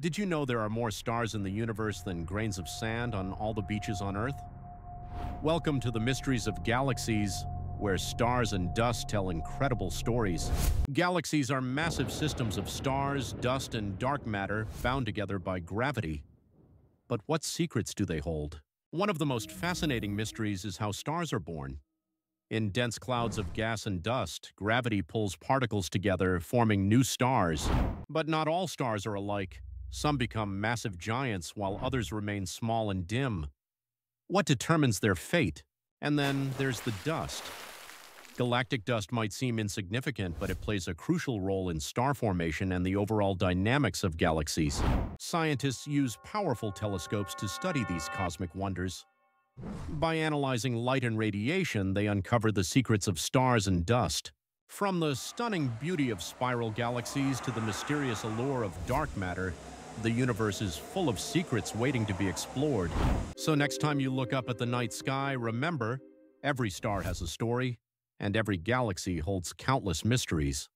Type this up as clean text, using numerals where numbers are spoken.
Did you know there are more stars in the universe than grains of sand on all the beaches on Earth? Welcome to the Mysteries of Galaxies, where stars and dust tell incredible stories. Galaxies are massive systems of stars, dust, and dark matter bound together by gravity. But what secrets do they hold? One of the most fascinating mysteries is how stars are born. In dense clouds of gas and dust, gravity pulls particles together, forming new stars. But not all stars are alike. Some become massive giants, while others remain small and dim. What determines their fate? And then there's the dust. Galactic dust might seem insignificant, but it plays a crucial role in star formation and the overall dynamics of galaxies. Scientists use powerful telescopes to study these cosmic wonders. By analyzing light and radiation, they uncover the secrets of stars and dust. From the stunning beauty of spiral galaxies to the mysterious allure of dark matter, the universe is full of secrets waiting to be explored. So next time you look up at the night sky, remember, every star has a story, and every galaxy holds countless mysteries.